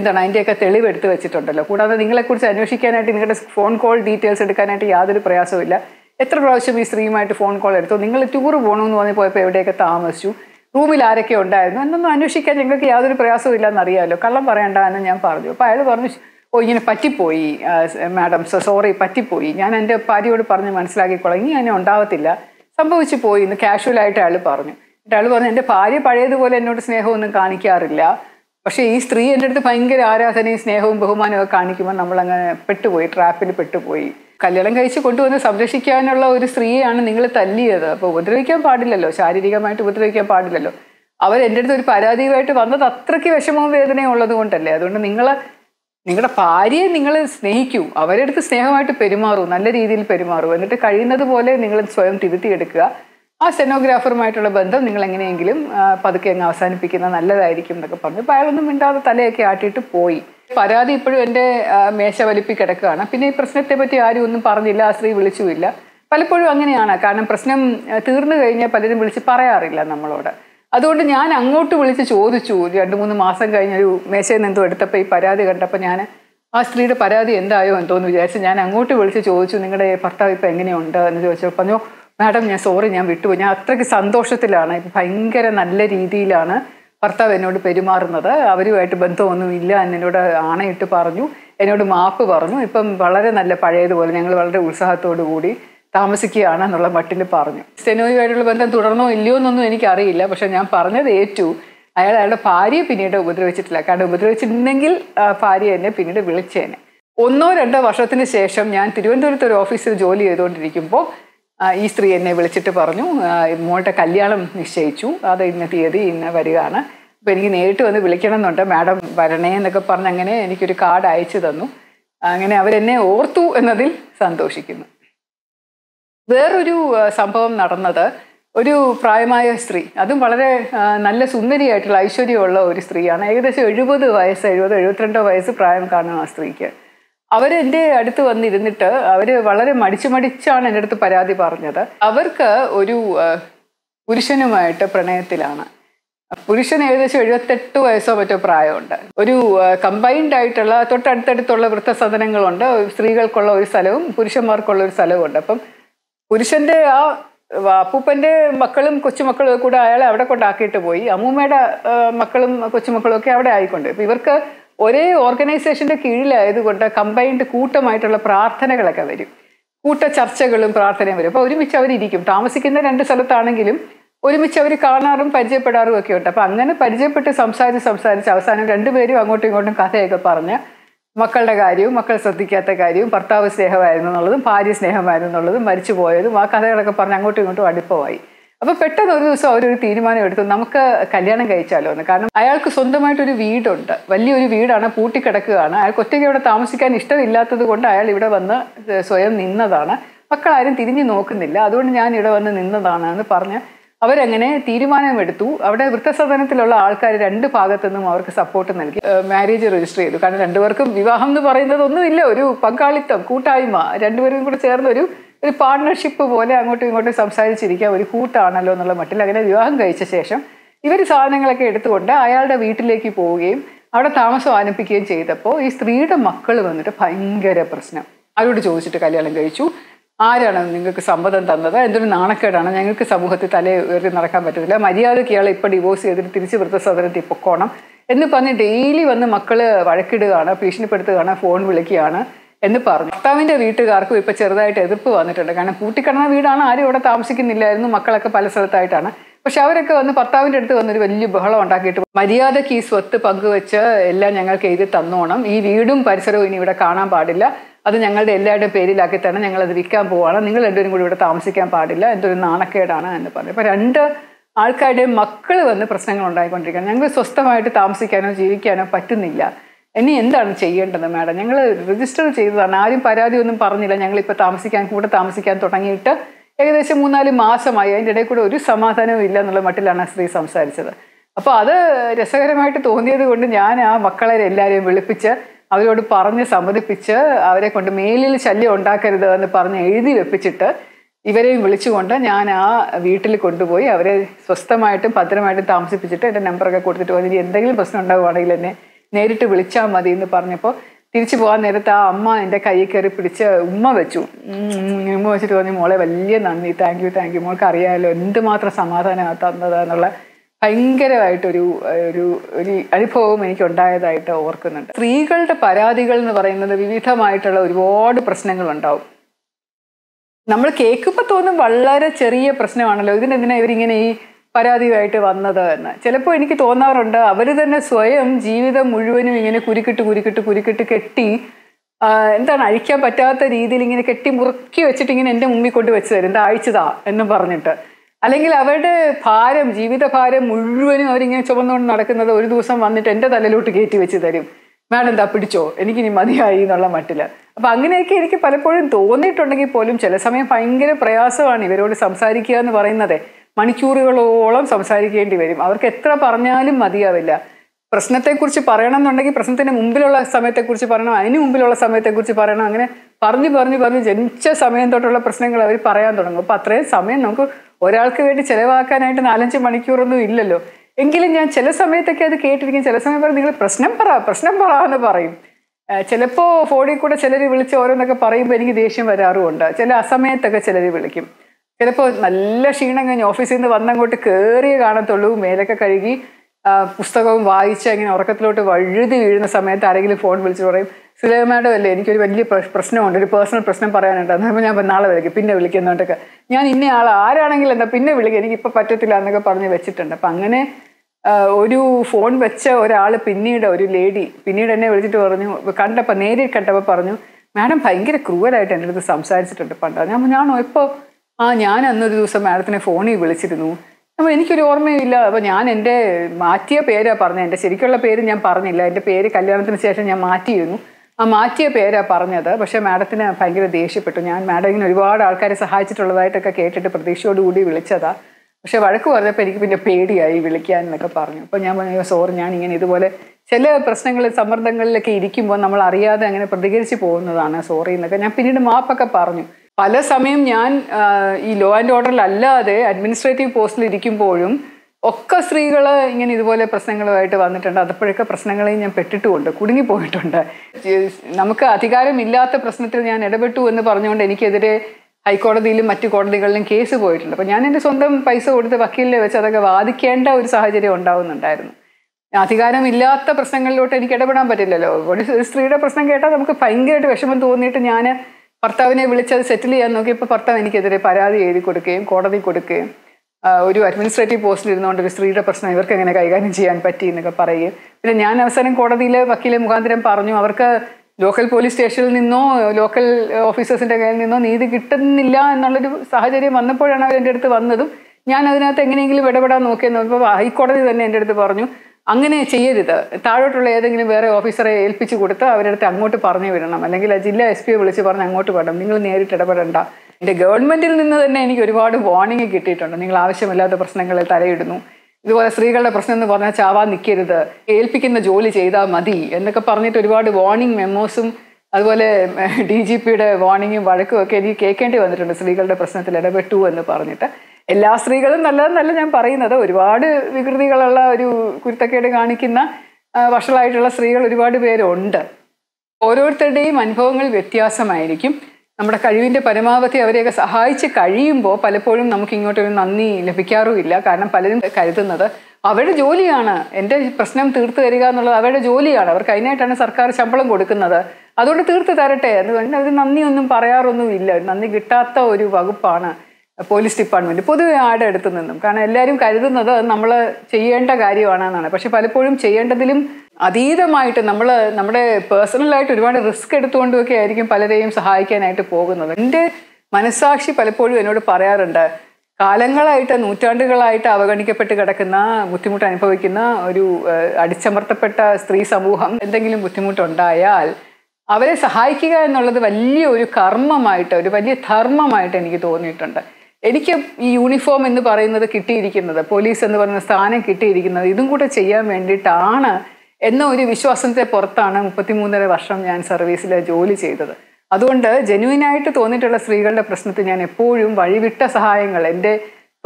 എന്താണ്, അതിൻ്റെയൊക്കെ തെളിവെടുത്ത് വെച്ചിട്ടുണ്ടല്ലോ. കൂടാതെ നിങ്ങളെക്കുറിച്ച് അന്വേഷിക്കാനായിട്ട് നിങ്ങളുടെ ഫോൺ കോൾ ഡീറ്റെയിൽസ് എടുക്കാനായിട്ട് യാതൊരു പ്രയാസമില്ല. എത്ര പ്രാവശ്യം ഈ സ്ത്രീയുമായിട്ട് ഫോൺ കോൾ എടുത്തു, നിങ്ങൾ ടൂർ പോകണമെന്ന് പറഞ്ഞ് പോയപ്പോൾ എവിടെയൊക്കെ താമസിച്ചു, റൂമിൽ ആരൊക്കെ ഉണ്ടായിരുന്നു എന്നൊന്നും അന്വേഷിക്കാൻ ഞങ്ങൾക്ക് യാതൊരു പ്രയാസവും ഇല്ലെന്നറിയാമല്ലോ, കള്ളം പറയണ്ട എന്ന് ഞാൻ പറഞ്ഞു. അപ്പോൾ അയാൾ പറഞ്ഞു, ഓ ഇങ്ങനെ പറ്റിപ്പോയി മാഡം, സോറി പറ്റിപ്പോയി, ഞാൻ എൻ്റെ ഭാര്യയോട് പറഞ്ഞ് മനസ്സിലാക്കിക്കൊള്ളാം, ഇനി അങ്ങനെ ഉണ്ടാവത്തില്ല, സംഭവിച്ചു പോയി എന്ന് കാഷ്വലായിട്ട് അയാൾ പറഞ്ഞു. എന്നിട്ട് അയാൾ പറഞ്ഞു, എൻ്റെ ഭാര്യ പഴയതുപോലെ എന്നോട് സ്നേഹമൊന്നും കാണിക്കാറില്ല, പക്ഷേ ഈ സ്ത്രീ എൻ്റെ അടുത്ത് ഭയങ്കര ആരാധനയും സ്നേഹവും ബഹുമാനവും ഒക്കെ കാണിക്കുമ്പോൾ നമ്മളങ്ങനെ പെട്ടുപോയി, ട്രാപ്പിൽ പെട്ടുപോയി, കല്യാണം കഴിച്ച് കൊണ്ടുവന്ന് സംരക്ഷിക്കാനുള്ള ഒരു സ്ത്രീയാണ് നിങ്ങൾ തല്ലിയത്, അപ്പോൾ ഉപദ്രവിക്കാൻ പാടില്ലല്ലോ, ശാരീരികമായിട്ട് ഉപദ്രവിക്കാൻ പാടില്ലല്ലോ, അവരെൻ്റെ അടുത്ത് ഒരു പരാതിയുമായിട്ട് വന്നത് അത്രയ്ക്ക് വിഷമവും വേദനയും ഉള്ളത് കൊണ്ടല്ലേ, അതുകൊണ്ട് നിങ്ങൾ നിങ്ങളുടെ ഭാര്യയെ നിങ്ങൾ സ്നേഹിക്കൂ, അവരുടെ അടുത്ത് സ്നേഹമായിട്ട് പെരുമാറൂ, നല്ല രീതിയിൽ പെരുമാറൂ, എന്നിട്ട് കഴിയുന്നത് പോലെ നിങ്ങൾ സ്വയം തിരുത്തിയെടുക്കുക, ആ സെനോഗ്രാഫറുമായിട്ടുള്ള ബന്ധം നിങ്ങൾ എങ്ങനെയെങ്കിലും പതുക്കെ അങ്ങ് അവസാനിപ്പിക്കുന്നത് നല്ലതായിരിക്കും എന്നൊക്കെ പറഞ്ഞു. അപ്പോൾ അയാളൊന്നും മിണ്ടാതെ തലയൊക്കെ ആട്ടിയിട്ട് പോയി. പരാതി ഇപ്പോഴും എൻ്റെ മേശ വലിപ്പി കിടക്കുകയാണ്. പിന്നെ ഈ പ്രശ്നത്തെ പറ്റി ആരും ഒന്നും പറഞ്ഞില്ല, ആ സ്ത്രീ വിളിച്ചുമില്ല. പലപ്പോഴും അങ്ങനെയാണ്, കാരണം പ്രശ്നം തീർന്നു കഴിഞ്ഞാൽ പലരും വിളിച്ച് പറയാറില്ല നമ്മളോട്. അതുകൊണ്ട് ഞാൻ അങ്ങോട്ട് വിളിച്ച് ചോദിച്ചു, രണ്ട് മൂന്ന് മാസം കഴിഞ്ഞൊരു മേശയിൽ നിന്നും എടുത്തപ്പോൾ ഈ പരാതി കണ്ടപ്പോൾ ഞാൻ ആ സ്ത്രീയുടെ പരാതി എന്തായോ എന്തോന്ന് വിചാരിച്ച് ഞാൻ അങ്ങോട്ട് വിളിച്ച് ചോദിച്ചു, നിങ്ങളുടെ ഭർത്താവ് ഇപ്പോൾ എങ്ങനെയുണ്ട് എന്ന് ചോദിച്ചപ്പോൾ പറഞ്ഞു, മാഡം ഞാൻ സോറി, ഞാൻ വിട്ടുപോയി, ഞാൻ അത്രയ്ക്ക് സന്തോഷത്തിലാണ്, ഇപ്പം ഭയങ്കര നല്ല രീതിയിലാണ് ഭർത്താവ് എന്നോട് പെരുമാറുന്നത്, അവരുമായിട്ട് ബന്ധമൊന്നും ഇല്ല എന്നോട് ആണയിട്ട് പറഞ്ഞു, എന്നോട് മാപ്പ് പറഞ്ഞു, ഇപ്പം വളരെ നല്ല പഴയതുപോലെ ഞങ്ങൾ വളരെ ഉത്സാഹത്തോടു കൂടി താമസിക്കുകയാണ് എന്നുള്ള മട്ടിൽ പറഞ്ഞു. സെനോയുമായിട്ടുള്ള ബന്ധം തുടർന്നോ ഇല്ലയോ എന്നൊന്നും എനിക്കറിയില്ല, പക്ഷെ ഞാൻ പറഞ്ഞത് ഏറ്റു. അയാൾ അയാളുടെ ഭാര്യയെ പിന്നീട് ഉപദ്രവിച്ചിട്ടില്ല. കാരണം ഉപദ്രവിച്ചിട്ടുണ്ടെങ്കിൽ ഭാര്യ എന്നെ പിന്നീട് വിളിച്ചേനെ. ഒന്നോ രണ്ടോ വർഷത്തിന് ശേഷം ഞാൻ തിരുവനന്തപുരത്ത് ഒരു ഓഫീസിൽ ജോലി ചെയ്തുകൊണ്ടിരിക്കുമ്പോൾ ഈ സ്ത്രീ എന്നെ വിളിച്ചിട്ട് പറഞ്ഞു, മോളുടെ കല്യാണം നിശ്ചയിച്ചു, അത് ഇന്ന തീയതി ഇന്ന് വരികയാണ്, അപ്പോൾ എനിക്ക് നേരിട്ട് വന്ന് വിളിക്കണമെന്നുണ്ട്, മാഡം വരണേ എന്നൊക്കെ പറഞ്ഞ് അങ്ങനെ എനിക്കൊരു കാർഡ് അയച്ചു തന്നു. അങ്ങനെ അവരെന്നെ ഓർത്തു എന്നതിൽ സന്തോഷിക്കുന്നു. വേറൊരു സംഭവം നടന്നത്, ഒരു പ്രായമായ സ്ത്രീ, അതും വളരെ നല്ല സുന്ദരിയായിട്ടുള്ള ഐശ്വര്യമുള്ള ഒരു സ്ത്രീയാണ്, ഏകദേശം എഴുപത് വയസ്സ് എഴുപത് എഴുപത്തിരണ്ടോ വയസ്സ് പ്രായം കാണും ആ സ്ത്രീക്ക്. അവരെൻ്റെ അടുത്ത് വന്നിരുന്നിട്ട് അവർ വളരെ മടിച്ചു മടിച്ചാണ് എൻ്റെ അടുത്ത് പരാതി പറഞ്ഞത്. അവർക്ക് ഒരു പുരുഷനുമായിട്ട് പ്രണയത്തിലാണ്. പുരുഷൻ ഏകദേശം എഴുപത്തെട്ട് വയസ്സോ മറ്റോ പ്രായമുണ്ട്. ഒരു കമ്പൈൻഡ് ആയിട്ടുള്ള തൊട്ടടുത്തടുത്തുള്ള വൃദ്ധസദനങ്ങളുണ്ട്, സ്ത്രീകൾക്കുള്ള ഒരു സ്ഥലവും പുരുഷന്മാർക്കുള്ള ഒരു സ്ഥലവുമുണ്ട്. അപ്പം പുരുഷൻ്റെ ആ അപ്പൂപ്പൻ്റെ മക്കളും കൊച്ചുമക്കളും കൂടെ അയാളെ അവിടെ കൊണ്ടാക്കിയിട്ട് പോയി, അമ്മൂമ്മയുടെ മക്കളും കൊച്ചുമക്കളും ഒക്കെ അവിടെ ആയിക്കൊണ്ട്. അപ്പം ഇവർക്ക് ഒരേ ഓർഗനൈസേഷൻ്റെ കീഴിലായതുകൊണ്ട് കമ്പൈൻഡ് കൂട്ടമായിട്ടുള്ള പ്രാർത്ഥനകളൊക്കെ വരും, കൂട്ട ചർച്ചകളും പ്രാർത്ഥനയും വരും. അപ്പോൾ ഒരുമിച്ച് അവരിയ്ക്കും, താമസിക്കുന്ന രണ്ട് സ്ഥലത്താണെങ്കിലും ഒരുമിച്ച് അവർ കാണാറും പരിചയപ്പെടാറും ഒക്കെ ഉണ്ട്. അപ്പം അങ്ങനെ പരിചയപ്പെട്ട് സംസാരിച്ച് സംസാരിച്ച് അവസാനം രണ്ടുപേരും അങ്ങോട്ടും ഇങ്ങോട്ടും കഥയൊക്കെ പറഞ്ഞ് മക്കളുടെ കാര്യവും മക്കൾ ശ്രദ്ധിക്കാത്ത കാര്യവും ഭർത്താവ് സ്നേഹമായിരുന്നു എന്നുള്ളതും ഭാര്യ സ്നേഹമായിരുന്നു എന്നുള്ളതും മരിച്ചു പോയതും ആ കഥകളൊക്കെ പറഞ്ഞ് അങ്ങോട്ടും ഇങ്ങോട്ടും അടുപ്പമായി. അപ്പോൾ പെട്ടെന്ന് ഒരു ദിവസം അവരൊരു തീരുമാനം എടുത്തു, നമുക്ക് കല്യാണം കഴിച്ചാലോ എന്ന്. കാരണം അയാൾക്ക് സ്വന്തമായിട്ടൊരു വീടുണ്ട്, വലിയൊരു വീടാണ്, പൂട്ടിക്കിടക്കുകയാണ്. അയാൾക്ക് ഒറ്റയ്ക്ക് അവിടെ താമസിക്കാൻ ഇഷ്ടമില്ലാത്തത് കൊണ്ട് അയാൾ ഇവിടെ വന്ന് സ്വയം നിന്നതാണ്. മക്കളാരും തിരിഞ്ഞു നോക്കുന്നില്ല, അതുകൊണ്ട് ഞാൻ ഇവിടെ വന്ന് നിന്നതാണ് എന്ന് പറഞ്ഞ് അവരങ്ങനെ തീരുമാനമെടുത്തു. അവിടെ വൃദ്ധസദനത്തിലുള്ള ആൾക്കാർ രണ്ട് ഭാഗത്തു നിന്നും അവർക്ക് സപ്പോർട്ട് നൽകി മാരേജ് രജിസ്റ്റർ ചെയ്തു. കാരണം രണ്ടുപേർക്കും വിവാഹം എന്ന് പറയുന്നത് ഒന്നുമില്ല, ഒരു പങ്കാളിത്തം, കൂട്ടായ്മ, രണ്ടുപേരും കൂടെ ചേർന്നൊരു ഒരു പാർട്ണർഷിപ്പ് പോലെ അങ്ങോട്ടും ഇങ്ങോട്ടും സംസാരിച്ചിരിക്കുക, ഒരു കൂട്ടാണല്ലോ എന്നുള്ള മട്ടിൽ അങ്ങനെ വിവാഹം കഴിച്ച ശേഷം ഇവർ സാധനങ്ങളൊക്കെ എടുത്തുകൊണ്ട് അയാളുടെ വീട്ടിലേക്ക് പോവുകയും അവിടെ താമസം ആരംഭിക്കുകയും ചെയ്തപ്പോൾ ഈ സ്ത്രീയുടെ മക്കൾ വന്നിട്ട് ഭയങ്കര പ്രശ്നം. അവരോട് ചോദിച്ചിട്ട് കല്യാണം കഴിച്ചു, ആരാണ് നിങ്ങൾക്ക് സമ്മതം തന്നത്, എന്തൊരു നാണക്കേടാണ്, ഞങ്ങൾക്ക് സമൂഹത്തിൽ തലേ ഉയർത്തി നടക്കാൻ പറ്റത്തില്ല, മര്യാദയ്ക്ക് ഇയാളെ ഇപ്പം ഡിവോഴ്സ് ചെയ്തിട്ട് തിരിച്ച് വൃദ്ധസദനത്തിൽ പൊക്കോണം എന്ന് പറഞ്ഞ് ഡെയിലി വന്ന് മക്കള് വഴക്കിടുകയാണ്, ഭീഷണിപ്പെടുത്തുകയാണ്, ഫോൺ വിളിക്കുകയാണ് എന്ന് പറഞ്ഞു. ഭർത്താവിൻ്റെ വീട്ടുകാർക്കും ഇപ്പം ചെറുതായിട്ട് എതിർപ്പ് വന്നിട്ടുണ്ട്. കാരണം പൂട്ടിക്കിടന്ന വീടാണ്, ആരും ഇവിടെ താമസിക്കുന്നില്ലായിരുന്നു, മക്കളൊക്കെ പല സ്ഥലത്തായിട്ടാണ്. പക്ഷെ അവരൊക്കെ വന്ന് ഭർത്താവിൻ്റെ അടുത്ത് വന്നൊരു വലിയ ബഹളം ഉണ്ടാക്കിയിട്ട് മര്യാദയ്ക്ക് ഈ സ്വത്ത് പങ്കുവെച്ച് എല്ലാം ഞങ്ങൾക്ക് എഴുതി തന്നോണം, ഈ വീടും പരിസരവും ഇനി ഇവിടെ കാണാൻ പാടില്ല, അത് ഞങ്ങളുടെ എല്ലാവരുടെയും പേരിലാക്കി തന്നെ, ഞങ്ങളത് വിൽക്കാൻ പോവാണ്, നിങ്ങൾ രണ്ടുപേരും കൂടി ഇവിടെ താമസിക്കാൻ പാടില്ല, എന്തൊരു നാണക്കേടാണ് എന്ന് പറഞ്ഞു. അപ്പോൾ രണ്ട് ആൾക്കാരുടെയും മക്കൾ വന്ന് പ്രശ്നങ്ങൾ ഉണ്ടായിക്കൊണ്ടിരിക്കുകയാണ്. ഞങ്ങൾ സ്വസ്ഥമായിട്ട് താമസിക്കാനോ ജീവിക്കാനോ പറ്റുന്നില്ല, ഇനി എന്താണ് ചെയ്യേണ്ടത് മാഡം, ഞങ്ങൾ രജിസ്റ്റർ ചെയ്തതാണ്, ആരും പരാതി ഒന്നും പറഞ്ഞില്ല, ഞങ്ങളിപ്പോൾ താമസിക്കാൻ കൂടെ താമസിക്കാൻ തുടങ്ങിയിട്ട് ഏകദേശം മൂന്നാല് മാസമായി, അതിൻ്റെ ഇടയിൽ കൂടെ ഒരു സമാധാനവും ഇല്ല എന്നുള്ള മട്ടിലാണ് സ്ത്രീ സംസാരിച്ചത്. അപ്പോൾ അത് രസകരമായിട്ട് തോന്നിയത് കൊണ്ട് ഞാൻ ആ മക്കളെ എല്ലാവരെയും വിളിപ്പിച്ച് അവരോട് പറഞ്ഞ് സമ്മതിപ്പിച്ച് അവരെ കൊണ്ട് മേലിൽ ശല്യം ഉണ്ടാക്കരുത് എന്ന് പറഞ്ഞ് എഴുതി വെപ്പിച്ചിട്ട് ഇവരെയും വിളിച്ചുകൊണ്ട് ഞാൻ ആ വീട്ടിൽ കൊണ്ടുപോയി അവരെ സ്വസ്ഥമായിട്ടും ഭദ്രമായിട്ടും താമസിപ്പിച്ചിട്ട് എൻ്റെ നമ്പറൊക്കെ കൊടുത്തിട്ട് വന്നിട്ട് എന്തെങ്കിലും പ്രശ്നം ഉണ്ടാകുവാണെങ്കിൽ എന്നെ നേരിട്ട് വിളിച്ചാൽ മതി എന്ന് പറഞ്ഞപ്പോൾ തിരിച്ചു പോകാൻ നേരത്ത് ആ അമ്മ എൻ്റെ കയ്യിൽ കയറി പിടിച്ച് ഉമ്മ വെച്ചു. ഉമ്മ വെച്ചിട്ട് പറഞ്ഞു, മോളെ വലിയ നന്ദി, താങ്ക് യു താങ്ക് യു, മോൾക്ക് അറിയാമല്ലോ എന്തുമാത്രം സമാധാനമാണ് തന്നത് എന്നുള്ള ഭയങ്കരമായിട്ടൊരു ഒരു ഒരു അനുഭവം എനിക്കുണ്ടായതായിട്ട് ഓർക്കുന്നുണ്ട്. സ്ത്രീകളുടെ പരാതികൾ എന്ന് പറയുന്നത് വിവിധമായിട്ടുള്ള ഒരുപാട് പ്രശ്നങ്ങളുണ്ടാവും. നമ്മൾ കേൾക്കുമ്പോൾ തോന്നും വളരെ ചെറിയ പ്രശ്നമാണല്ലോ, ഇതിനെന്തിനാ ഇവരിങ്ങനെ ഈ പരാതിയായിട്ട് വന്നത് എന്ന്. ചിലപ്പോൾ എനിക്ക് തോന്നാറുണ്ട് അവർ തന്നെ സ്വയം ജീവിതം മുഴുവനും ഇങ്ങനെ കുരുക്കിട്ട് കുരുക്കിട്ട് കുരുക്കിട്ട് കെട്ടി എന്താണ് അഴിക്കാൻ പറ്റാത്ത രീതിയിൽ ഇങ്ങനെ കെട്ടി മുറുക്കി വെച്ചിട്ട് ഇങ്ങനെ എൻ്റെ മുമ്പിൽ കൊണ്ട് വെച്ച് തരും, എന്താ അഴിച്ചതാ എന്ന് പറഞ്ഞിട്ട്. അല്ലെങ്കിൽ അവരുടെ ഭാരം, ജീവിതഭാരം മുഴുവനും അവരിങ്ങനെ ചുമന്നുകൊണ്ട് നടക്കുന്നത് ഒരു ദിവസം വന്നിട്ട് എൻ്റെ തലയിലോട്ട് കയറ്റി വെച്ച് തരും, മാഡം എന്താ പിടിച്ചോ, എനിക്കിനി മതിയായി എന്നുള്ള മട്ടിൽ. അപ്പം അങ്ങനെയൊക്കെ എനിക്ക് പലപ്പോഴും തോന്നിയിട്ടുണ്ടെങ്കിൽ പോലും ചില സമയം ഭയങ്കര പ്രയാസമാണ് ഇവരോട് സംസാരിക്കുക എന്ന് പറയുന്നത്. മണിക്കൂറുകളോളം സംസാരിക്കേണ്ടി വരും, അവർക്ക് എത്ര പറഞ്ഞാലും മതിയാവില്ല. പ്രശ്നത്തെക്കുറിച്ച് പറയണം എന്നുണ്ടെങ്കിൽ പ്രശ്നത്തിന് മുമ്പിലുള്ള സമയത്തെക്കുറിച്ച് പറയണം, അതിന് മുമ്പിലുള്ള സമയത്തെക്കുറിച്ച് പറയണം, അങ്ങനെ പറഞ്ഞ് പറഞ്ഞ് പറഞ്ഞ് ജനിച്ച സമയം തൊട്ടുള്ള പ്രശ്നങ്ങൾ അവർ പറയാൻ തുടങ്ങും. അപ്പം അത്രയും സമയം നമുക്ക് ഒരാൾക്ക് വേണ്ടി ചിലവാക്കാനായിട്ട് നാലഞ്ച് മണിക്കൂറൊന്നും ഇല്ലല്ലോ. എങ്കിലും ഞാൻ ചില സമയത്തൊക്കെ അത് കേട്ടിരിക്കും. ചില സമയം പറയും, നിങ്ങൾ പ്രശ്നം പറ പ്രശ്നം പറ എന്ന് പറയും. ചിലപ്പോൾ ഫോണിൽ കൂടെ ചിലർ വിളിച്ച് ഓരോന്നൊക്കെ പറയുമ്പോൾ എനിക്ക് ദേഷ്യം വരാറുമുണ്ട്. ചില അസമയത്തൊക്കെ ചിലർ വിളിക്കും. ചിലപ്പോൾ നല്ല ക്ഷീണം കഴിഞ്ഞ് ഓഫീസിൽ നിന്ന് വന്നങ്ങോട്ട് കയറിയേ കാണത്തുള്ളൂ, മേലൊക്കെ കഴുകി പുസ്തകവും വായിച്ച് അങ്ങനെ ഉറക്കത്തിലോട്ട് വഴുതി വീഴുന്ന സമയത്ത് ആരെങ്കിലും ഫോൺ വിളിച്ച് പറയും, സുലേഖ മാഡം അല്ലേ, എനിക്കൊരു വലിയ പ്രശ്നമുണ്ട്, ഒരു പേഴ്സണൽ പ്രശ്നം പറയാനുണ്ട്, അപ്പോൾ ഞാൻ നാളെ വിളിക്കും, പിന്നെ വിളിക്കുന്നതുകൊണ്ടൊക്കെ ഞാൻ ഇന്ന ആൾ ആരാണെങ്കിലും എന്താ പിന്നെ വിളിക്കുക, എനിക്കിപ്പോൾ പറ്റത്തില്ല എന്നൊക്കെ പറഞ്ഞ് വെച്ചിട്ടുണ്ട്. അപ്പം അങ്ങനെ Odu phone veccha or all pinned or lady, pinned and everything to Kanta Paneri Katapa Parnu, Madam Panker cruel at under the samsides at the Pantana, Yan and the Dusa Marathon of Oni will sit in. I mean, you or me, Yan and Matia Pera Parna, the circular pair in Yamparnilla, the Peri Kalan Session Yamati, a Matia Pera Parnada, but a marathon and Panker the Asia Petunian, Madame Reward Alcaris a high titolite, a catered to Pradesho, Dudi Villachada. She was a very good lady. I will carry like a partner. Panama was over yanning and either way. Seller personal summer dangle like Idikim, Namaria, and a particular Sipona, sorry, like a pin in a mapaka partner. Pala Samim Yan, law and order lalla, the administrative postly Dikim podium. Occas regala in either way a personal item on the tender, the Perka personal and petitunda, couldn't you point under Namaka Atigara Milla, the personal and edible two in the Parnum any other I caught a little Matikota case of it. But Yan and his own Paiso would the Vakil, which are the Kenta with Sahajari on down and Diana. Athigana Milla, the personal lot and Katabana Batillo. What is the street of person get up? Pine get Veshaman to Nit and Yana, Partavane village, Settle and Nokipa Parta and Kate Paradi could came, quarter the could came. Would you administrative post in the street of person working in a Gaiganji and Patti in a Paraye? Then Yana sudden quarter the Vakilam Gandhi and Parnu, local police station, no local officers in again, no need the kitten nilla and Sahajari Manapurana entered the Vandadu. Yanadana technically better than okay, I caught it and entered the Parnu. Angane Chayeda, Taro to lay the very officer El Pichigutta, where Tango to Parni Vidana, Langila Jilla, S P Vulsivar Nango to Vadam, near Tadabanda. The government in the name you reward a warning a get it on Lavashamilla, the personal Taridunu. There was a regular person in the Varna Chava Nikir, the ale pick in the Jolie Jada Madi, and the Kaparni to reward a warning memosum as well as D G P warning in Vadako, Kedi Cake and the regular person to letter two and the Parnita. A last regal and the Lalan Parina, the reward Vigrigal, you Kurtakanikina, Vashalitalas regal reward were under. Over the day, Manpongal Vetiasa Mairikim. നമ്മുടെ കഴിവിന്റെ പരമാവധി അവരെയൊക്കെ സഹായിച്ച് കഴിയുമ്പോൾ പലപ്പോഴും നമുക്ക് ഇങ്ങോട്ട് ഒരു നന്ദി ലഭിക്കാറുമില്ല കാരണം പലരും കരുതുന്നത് അവരുടെ ജോലിയാണ് എൻ്റെ പ്രശ്നം തീർത്തു തരിക എന്നുള്ളത് അവരുടെ ജോലിയാണ് അവർ കൈനേട്ടാണ് സർക്കാർ ശമ്പളം കൊടുക്കുന്നത് അതുകൊണ്ട് തീർത്തു തരട്ടെ എന്ന് പറഞ്ഞാൽ അവർ നന്ദി ഒന്നും പറയാറൊന്നുമില്ല നന്ദി കിട്ടാത്ത ഒരു വകുപ്പാണ് പോലീസ് ഡിപ്പാർട്ട്മെന്റ് പൊതുവെ ആടെ എടുത്തു നിന്നും കാരണം എല്ലാവരും കരുതുന്നത് നമ്മൾ ചെയ്യേണ്ട കാര്യമാണ് എന്നാണ് പക്ഷേ പലപ്പോഴും ചെയ്യേണ്ടതിലും അതീതമായിട്ട് നമ്മൾ നമ്മുടെ പേഴ്സണൽ ആയിട്ട് ഒരുപാട് റിസ്ക് എടുത്തുകൊണ്ടൊക്കെ ആയിരിക്കും പലരെയും സഹായിക്കാനായിട്ട് പോകുന്നത് എൻ്റെ മനസാക്ഷി പലപ്പോഴും എന്നോട് പറയാറുണ്ട് കാലങ്ങളായിട്ട് നൂറ്റാണ്ടുകളായിട്ട് അവഗണിക്കപ്പെട്ട് കിടക്കുന്ന ബുദ്ധിമുട്ട് അനുഭവിക്കുന്ന ഒരു അടിച്ചമർത്തപ്പെട്ട സ്ത്രീ സമൂഹം എന്തെങ്കിലും ബുദ്ധിമുട്ടുണ്ടായാൽ അവരെ സഹായിക്കുക എന്നുള്ളത് വലിയ ഒരു കർമ്മമായിട്ട് ഒരു വലിയ ധർമ്മമായിട്ട് എനിക്ക് തോന്നിയിട്ടുണ്ട് എനിക്ക് ഈ യൂണിഫോം എന്ന് പറയുന്നത് കിട്ടിയിരിക്കുന്നത് പോലീസ് എന്ന് പറയുന്ന സ്ഥാനം കിട്ടിയിരിക്കുന്നത് ഇതും കൂടെ ചെയ്യാൻ വേണ്ടിയിട്ടാണ് എന്ന ഒരു വിശ്വാസത്തെ പുറത്താണ് മുപ്പത്തിമൂന്നര വർഷം ഞാൻ സർവീസിൽ ജോലി ചെയ്തത് അതുകൊണ്ട് ജെന്യുയിൻ ആയിട്ട് തോന്നിയിട്ടുള്ള സ്ത്രീകളുടെ പ്രശ്നത്തെ ഞാൻ എപ്പോഴും വഴിവിട്ട സഹായങ്ങൾ എൻ്റെ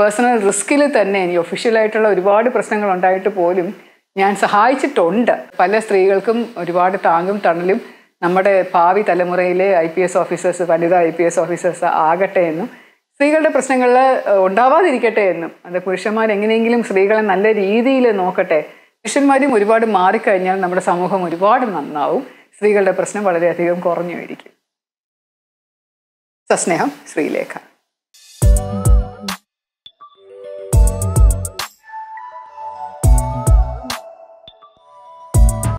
പേഴ്സണൽ റിസ്കിൽ തന്നെ ഈ ഒഫീഷ്യൽ ആയിട്ടുള്ള ഒരുപാട് പ്രശ്നങ്ങൾ ഉണ്ടായിട്ട് പോലും ഞാൻ സഹായിച്ചിട്ടുണ്ട് പല സ്ത്രീകൾക്കും ഒരുപാട് താങ്ങും തണലും നമ്മുടെ ഭാവി തലമുറയിലെ I P S ഓഫീസേഴ്സ് വനിതാ I P S ഓഫീസേഴ്സ് ആകട്ടെ എന്നും സ്ത്രീകളുടെ പ്രശ്നങ്ങൾ ഉണ്ടാവാതിരിക്കട്ടെ എന്നും അത് പുരുഷന്മാർ എങ്ങനെയെങ്കിലും സ്ത്രീകളെ നല്ല രീതിയിൽ നോക്കട്ടെ പുരുഷന്മാരും ഒരുപാട് മാറിക്കഴിഞ്ഞാൽ നമ്മുടെ സമൂഹം ഒരുപാട് നന്നാവും സ്ത്രീകളുടെ പ്രശ്നം വളരെയധികം കുറഞ്ഞു വരിക്കും സസ്നേഹം ശ്രീലേഖ